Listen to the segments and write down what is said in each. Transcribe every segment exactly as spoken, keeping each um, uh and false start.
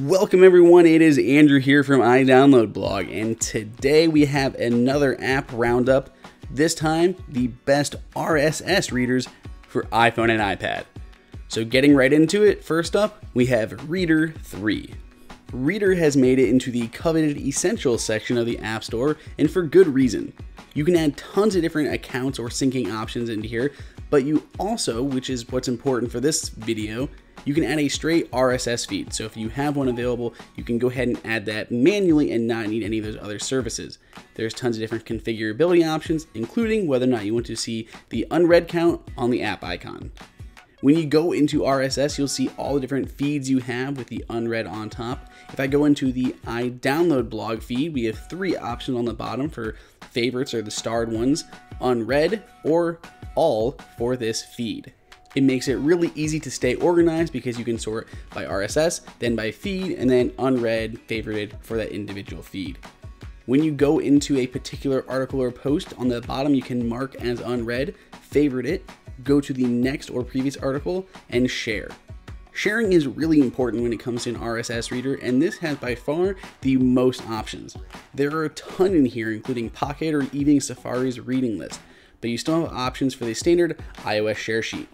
Welcome everyone, it is Andrew here from iDownloadBlog, and today we have another app roundup, this time the best R S S readers for iPhone and iPad. So getting right into it, first up we have Reader three. Reader has made it into the coveted essentials section of the App Store, and for good reason. You can add tons of different accounts or syncing options into here, but you also, which is what's important for this video, you can add a straight R S S feed. So if you have one available, you can go ahead and add that manually and not need any of those other services. There's tons of different configurability options, including whether or not you want to see the unread count on the app icon. When you go into R S S, you'll see all the different feeds you have with the unread on top. If I go into the iDownloadBlog feed, we have three options on the bottom for favorites or the starred ones, unread or all for this feed. It makes it really easy to stay organized because you can sort by R S S, then by feed, and then unread, favorited for that individual feed. When you go into a particular article or post, on the bottom you can mark as unread, favorite it, go to the next or previous article, and share. Sharing is really important when it comes to an R S S reader, and this has by far the most options. There are a ton in here, including Pocket or even Safari's reading list, but you still have options for the standard iOS share sheet.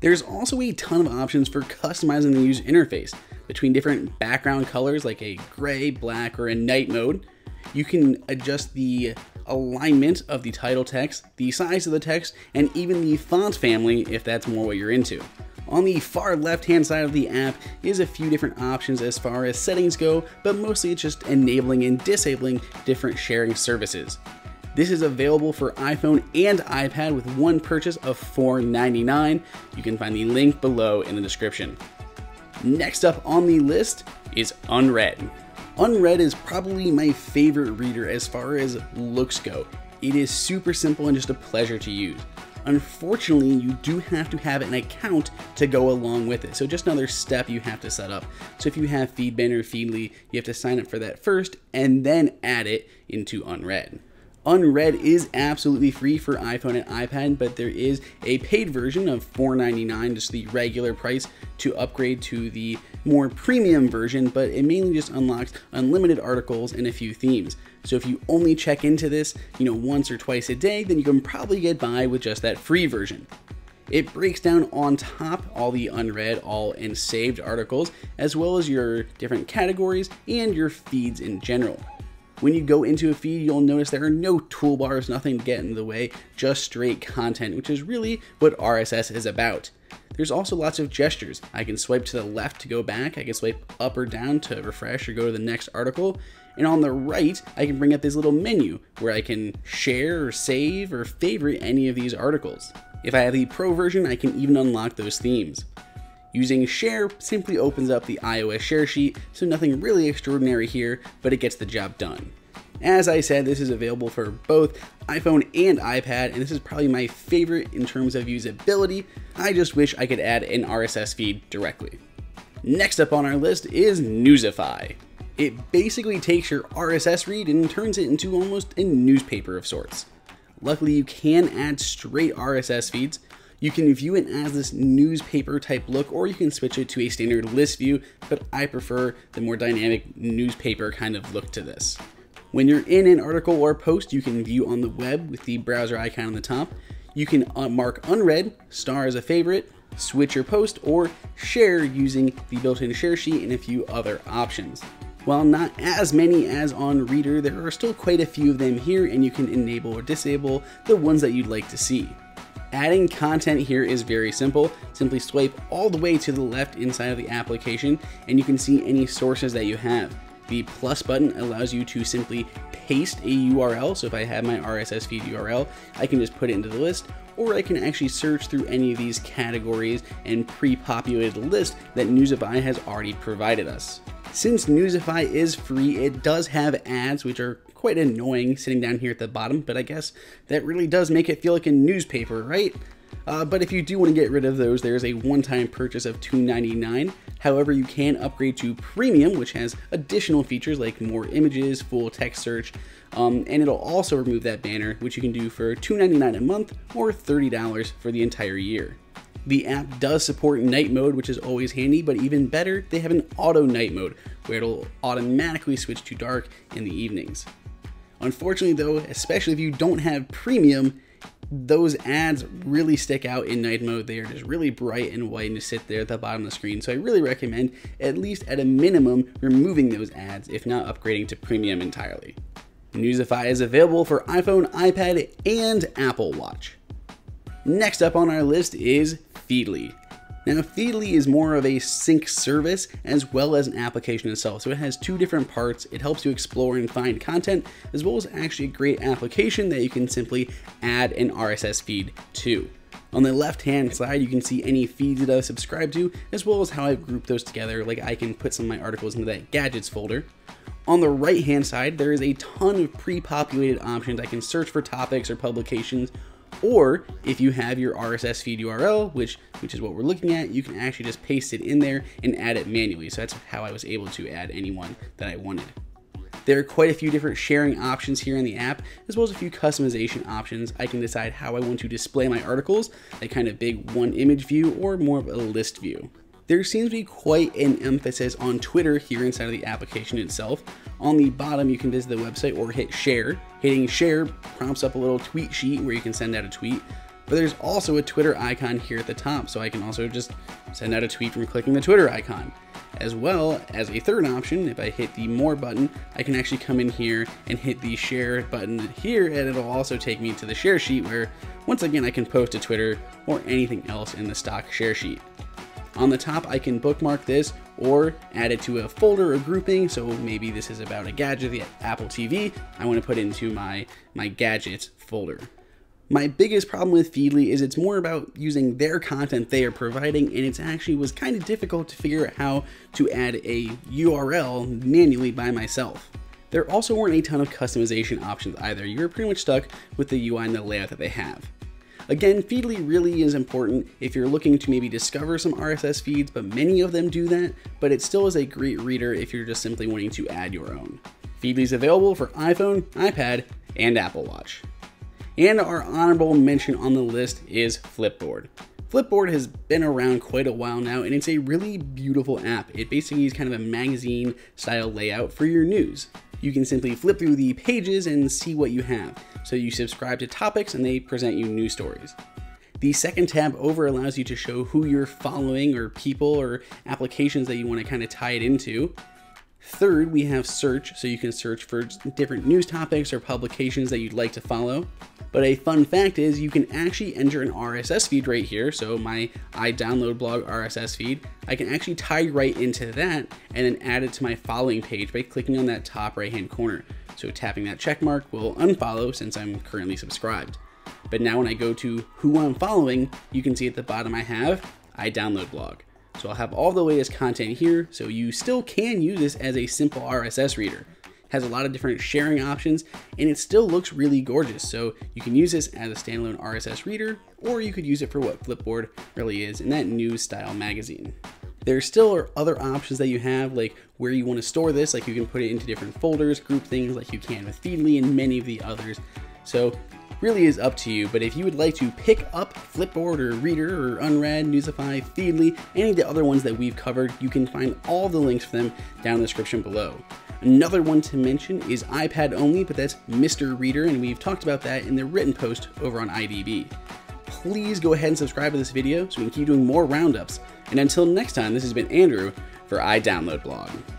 There's also a ton of options for customizing the user interface between different background colors like a gray, black, or a night mode. You can adjust the alignment of the title text, the size of the text, and even the font family if that's more what you're into. On the far left-hand side of the app is a few different options as far as settings go, but mostly it's just enabling and disabling different sharing services. This is available for iPhone and iPad with one purchase of four ninety-nine. You can find the link below in the description. Next up on the list is Unread. Unread is probably my favorite reader as far as looks go. It is super simple and just a pleasure to use. Unfortunately, you do have to have an account to go along with it, so just another step you have to set up. So if you have Feedbin or Feedly, you have to sign up for that first and then add it into Unread. Unread is absolutely free for iPhone and iPad, but there is a paid version of four ninety-nine, just the regular price, to upgrade to the more premium version, but it mainly just unlocks unlimited articles and a few themes. So if you only check into this, you know, once or twice a day, then you can probably get by with just that free version. It breaks down on top all the unread, all, and saved articles, as well as your different categories and your feeds in general. When you go into a feed, you'll notice there are no toolbars, nothing to get in the way, just straight content, which is really what R S S is about. There's also lots of gestures. I can swipe to the left to go back, I can swipe up or down to refresh or go to the next article, and on the right, I can bring up this little menu where I can share or save or favorite any of these articles. If I have the Pro version, I can even unlock those themes. Using share simply opens up the iOS share sheet, so nothing really extraordinary here, but it gets the job done. As I said, this is available for both iPhone and iPad, and this is probably my favorite in terms of usability. I just wish I could add an R S S feed directly. Next up on our list is Newsify. It basically takes your R S S read and turns it into almost a newspaper of sorts. Luckily, you can add straight R S S feeds. You can view it as this newspaper type look, or you can switch it to a standard list view, but I prefer the more dynamic newspaper kind of look to this. When you're in an article or post, you can view on the web with the browser icon on the top. You can mark unread, star as a favorite, switch your post, or share using the built-in share sheet and a few other options. While not as many as on Reader, there are still quite a few of them here, and you can enable or disable the ones that you'd like to see. Adding content here is very simple. Simply swipe all the way to the left inside of the application and you can see any sources that you have. The plus button allows you to simply paste a U R L. So if I have my R S S feed U R L, I can just put it into the list, or I can actually search through any of these categories and pre-populated list that Newsify has already provided us. Since Newsify is free, it does have ads, which are quite annoying sitting down here at the bottom, but I guess that really does make it feel like a newspaper, right? Uh, but if you do want to get rid of those, there's a one-time purchase of two ninety-nine. However, you can upgrade to Premium, which has additional features like more images, full text search, um, and it'll also remove that banner, which you can do for two ninety-nine a month or thirty dollars for the entire year. The app does support night mode, which is always handy, but even better, they have an auto night mode where it'll automatically switch to dark in the evenings. Unfortunately though, especially if you don't have premium, those ads really stick out in night mode. They are just really bright and white and just sit there at the bottom of the screen. So I really recommend, at least at a minimum, removing those ads, if not upgrading to premium entirely. Newsify is available for iPhone, iPad, and Apple Watch. Next up on our list is Feedly. Now, Feedly is more of a sync service as well as an application itself. So it has two different parts. It helps you explore and find content, as well as actually a great application that you can simply add an R S S feed to. On the left-hand side, you can see any feeds that I subscribe to, as well as how I've grouped those together. Like I can put some of my articles into that gadgets folder. On the right-hand side, there is a ton of pre-populated options. I can search for topics or publications, or if you have your R S S feed U R L, which, which is what we're looking at, you can actually just paste it in there and add it manually. So that's how I was able to add anyone that I wanted. There are quite a few different sharing options here in the app, as well as a few customization options. I can decide how I want to display my articles, that kind of big one image view or more of a list view. There seems to be quite an emphasis on Twitter here inside of the application itself. On the bottom, you can visit the website or hit share. Hitting share prompts up a little tweet sheet where you can send out a tweet, but there's also a Twitter icon here at the top. So I can also just send out a tweet from clicking the Twitter icon. As well as a third option, if I hit the more button, I can actually come in here and hit the share button here, and it'll also take me to the share sheet where once again, I can post to Twitter or anything else in the stock share sheet. On the top, I can bookmark this or add it to a folder or grouping. So maybe this is about a gadget, the Apple T V, I want to put into my, my gadgets folder. My biggest problem with Feedly is it's more about using their content they are providing, and it actually was kind of difficult to figure out how to add a U R L manually by myself. There also weren't a ton of customization options either. You're pretty much stuck with the U I and the layout that they have. Again, Feedly really is important if you're looking to maybe discover some R S S feeds, but many of them do that, but it still is a great reader if you're just simply wanting to add your own. Feedly is available for iPhone, iPad, and Apple Watch. And our honorable mention on the list is Flipboard. Flipboard has been around quite a while now, and it's a really beautiful app. It basically is kind of a magazine style layout for your news. You can simply flip through the pages and see what you have. So you subscribe to topics and they present you news stories. The second tab over allows you to show who you're following or people or applications that you want to kind of tie it into. Third, we have search, so you can search for different news topics or publications that you'd like to follow. But a fun fact is you can actually enter an R S S feed right here. So my iDownloadBlog R S S feed, I can actually tie right into that and then add it to my following page by clicking on that top right-hand corner. So tapping that check mark will unfollow since I'm currently subscribed. But now when I go to who I'm following, you can see at the bottom I have iDownloadBlog. So I'll have all the latest content here, so you still can use this as a simple R S S reader. It has a lot of different sharing options, and it still looks really gorgeous. So you can use this as a standalone R S S reader, or you could use it for what Flipboard really is in that news style magazine. There still are other options that you have, like where you want to store this, like you can put it into different folders, group things like you can with Feedly and many of the others. So really is up to you, but if you would like to pick up Flipboard or Reader or Unread, Newsify, Feedly, any of the other ones that we've covered, you can find all the links for them down in the description below. Another one to mention is iPad only, but that's Mister Reader, and we've talked about that in the written post over on I D B. Please go ahead and subscribe to this video so we can keep doing more roundups. And until next time, this has been Andrew for iDownloadBlog.